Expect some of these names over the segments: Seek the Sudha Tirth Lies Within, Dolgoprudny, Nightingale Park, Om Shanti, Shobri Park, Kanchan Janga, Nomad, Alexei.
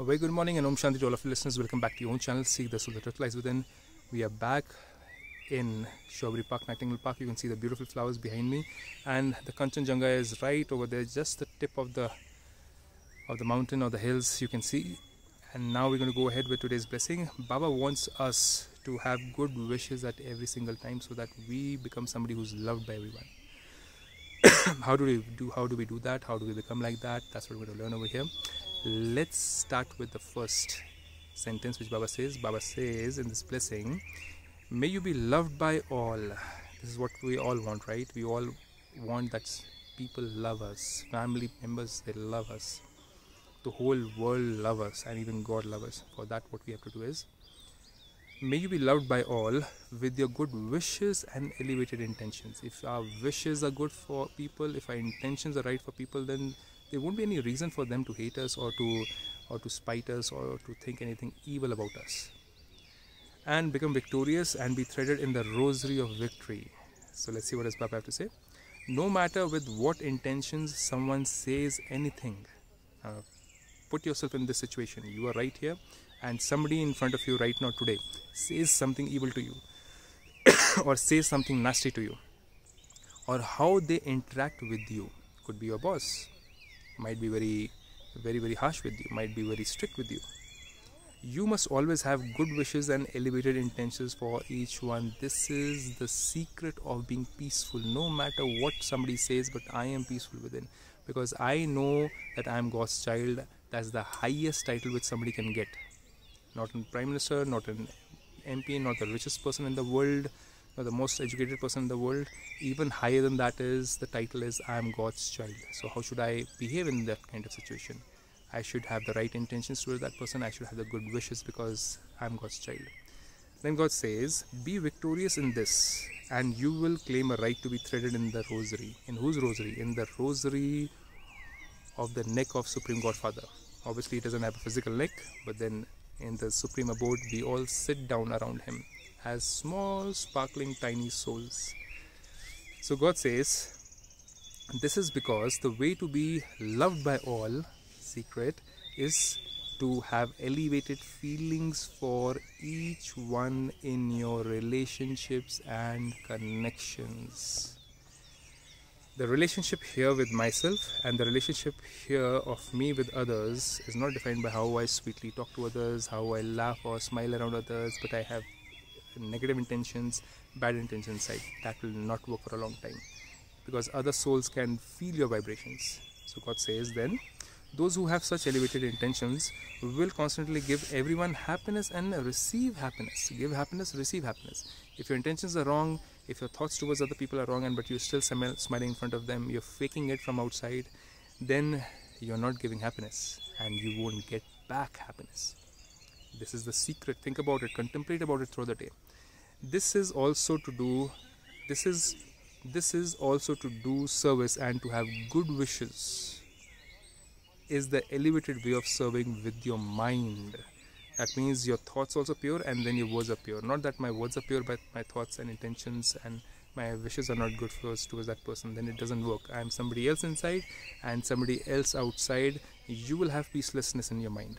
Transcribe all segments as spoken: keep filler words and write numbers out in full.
A very good morning and Om Shanti to all of you listeners. Welcome back to your own channel, Seek the Sudha Tirth Lies Within. We are back in Shobri Park, Nightingale Park. You can see the beautiful flowers behind me, and the Kanchan Janga is right over there, just the tip of the of the mountain or the hills you can see. And now we're going to go ahead with today's blessing. Baba wants us to have good wishes at every single time, so that we become somebody who's loved by everyone. How do we do? How do we do that? How do we become like that? That's what we're going to learn over here. Let's start with the first sentence which Baba says. Baba says in this blessing, "May you be loved by all." This is what we all want, right? We all want that people love us, family members, they love us, the whole world love us, and even God love us. For that, what we have to do is, may you be loved by all with your good wishes and elevated intentions. If our wishes are good for people, if our intentions are right for people, then there won't be any reason for them to hate us or to or to spite us or to think anything evil about us. And become victorious and be threaded in the rosary of victory. So let's see what does Baba have to say. No matter with what intentions someone says anything, uh, put yourself in this situation. You are right here, and somebody in front of you right now today says something evil to you or says something nasty to you, or how they interact with you. Could be your boss, might be very very very harsh with you, might be very strict with you. You must always have good wishes and elevated intentions for each one. This is the secret of being peaceful. No matter what somebody says, but I am peaceful within, because I know that I am God's child. That's the highest title which somebody can get. Not a prime minister, not an M P, not the richest person in the world, not the most educated person in the world. Even higher than that is, the title is, I am God's child. So how should I behave in that kind of situation? I should have the right intentions towards that person. I should have the good wishes, because I am God's child. Then God says, be victorious in this and you will claim a right to be threaded in the rosary. In whose rosary? In the rosary of the neck of Supreme Godfather. Obviously it doesn't have a physical neck, but then in the supreme abode we all sit down around him as small sparkling tiny souls. So God says, this is because the way to be loved by all, secret, is to have elevated feelings for each one in your relationships and connections. The relationship here with myself and the relationship here of me with others is not defined by how I sweetly talk to others, how I laugh or smile around others, but I have negative intentions, bad intentions. I, that will not work for a long time, because other souls can feel your vibrations. So God says then, those who have such elevated intentions will constantly give everyone happiness and receive happiness. Give happiness, receive happiness. If your intentions are wrong, if your thoughts towards other people are wrong, and but you're still smiling in front of them, you're faking it from outside, then you're not giving happiness and you won't get back happiness. This is the secret. Think about it, contemplate about it through the day. This is also to do, this is, this is also to do service, and to have good wishes is the elevated way of serving with your mind. That means your thoughts also pure, and then your words are pure. Not that my words are pure, but my thoughts and intentions and my wishes are not good first towards that person. Then it doesn't work. I am somebody else inside and somebody else outside. You will have peacelessness in your mind.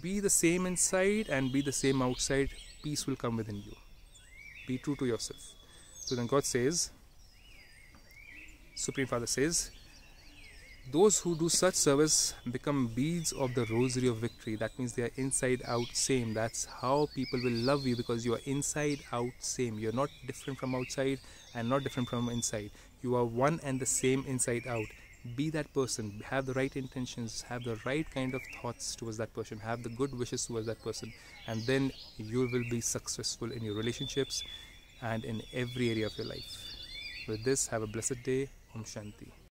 Be the same inside and be the same outside. Peace will come within you. Be true to yourself. So then God says, Supreme Father says, those who do such service become beads of the rosary of victory. That means they are inside out same. That's how people will love you, because you are inside out same. You're not different from outside and not different from inside. You are one and the same inside out. Be that person. Have the right intentions. Have the right kind of thoughts towards that person. Have the good wishes towards that person. And then you will be successful in your relationships and in every area of your life. With this, have a blessed day. Om Shanti.